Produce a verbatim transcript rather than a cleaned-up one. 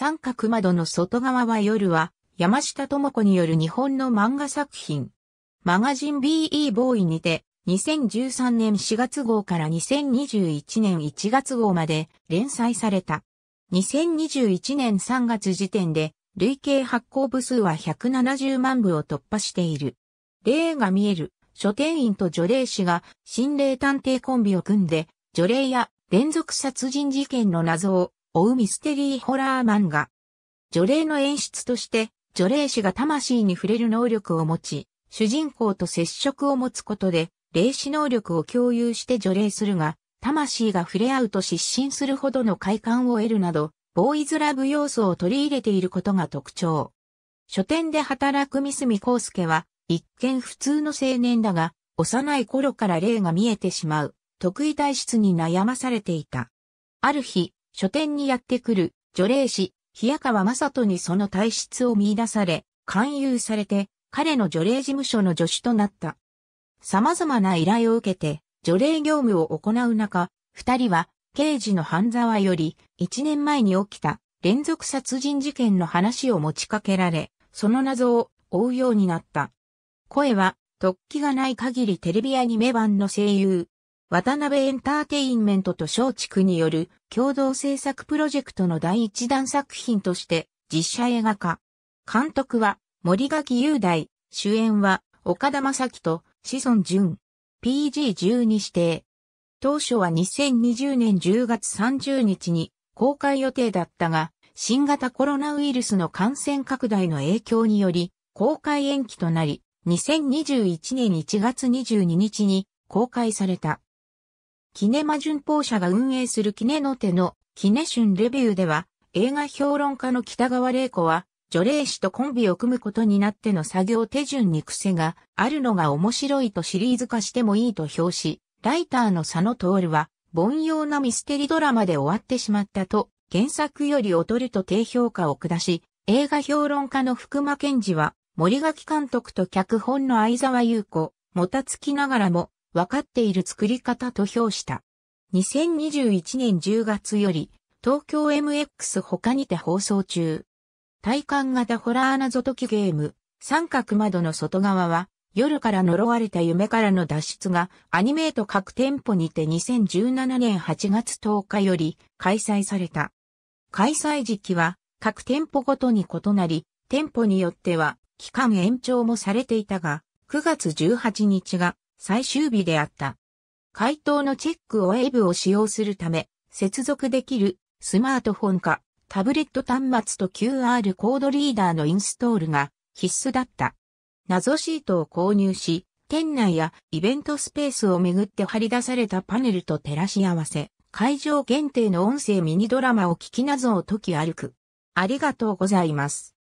三角窓の外側は夜は、山下智子による日本の漫画作品。マガジン ビーイー ボーイにて、にせんじゅうさんねんしがつごうからにせんにじゅういちねんいちがつごうまで連載された。にせんにじゅういちねんさんがつ時点で、累計発行部数はひゃくななじゅうまんぶを突破している。霊が見える、書店員と除霊師が心霊探偵コンビを組んで、除霊や連続殺人事件の謎を追うミステリーホラー漫画。除霊の演出として、除霊師が魂に触れる能力を持ち、主人公と接触を持つことで、霊視能力を共有して除霊するが、魂が触れ合うと失神するほどの快感を得るなど、ボーイズラブ要素を取り入れていることが特徴。書店で働く三角康介は、一見普通の青年だが、幼い頃から霊が見えてしまう、特異体質に悩まされていた。ある日、書店にやってくる、除霊師、冷川雅人にその体質を見出され、勧誘されて、彼の除霊事務所の助手となった。様々な依頼を受けて、除霊業務を行う中、二人は、刑事の半沢より、一年前に起きた、連続殺人事件の話を持ちかけられ、その謎を追うようになった。声は、突起がない限りテレビアニメ版の声優、渡辺エンターテインメントと松竹による、共同制作プロジェクトの第一弾作品として、実写映画化。監督は、森垣雄大、主演は、岡田将生と、志尊淳。ピージーじゅうに 指定。当初はにせんにじゅうねんじゅうがつさんじゅうにちに公開予定だったが、新型コロナウイルスの感染拡大の影響により、公開延期となり、にせんにじゅういちねんいちがつにじゅうににちに公開された。キネマ旬報社が運営するKINENOTEのキネ旬レビューでは、映画評論家の北川玲子は、除霊師とコンビを組むことになっての作業手順に癖があるのが面白いとシリーズ化してもいいと評し、ライターの佐野徹は、凡庸なミステリドラマで終わってしまったと、原作より劣ると低評価を下し、映画評論家の福間健二は、森垣監督と脚本の相沢祐子、もたつきながらも、分かっている作り方と評した。にせんにじゅういちねんじゅうがつより、東京 エムエックス 他にて放送中。体感型ホラー謎解きゲーム、三角窓の外側は、夜から呪われた夢からの脱出が、アニメート各店舗にてにせんじゅうななねんはちがつとおかより開催された。開催時期は、各店舗ごとに異なり、店舗によっては、期間延長もされていたが、くがつじゅうはちにちが最終日であった。回答のチェックをウェブを使用するため、接続できるスマートフォンか、タブレット端末と キューアール コードリーダーのインストールが必須だった。謎シートを購入し、店内やイベントスペースをめぐって張り出されたパネルと照らし合わせ、会場限定の音声ミニドラマを聞き謎を解き歩く。ありがとうございます。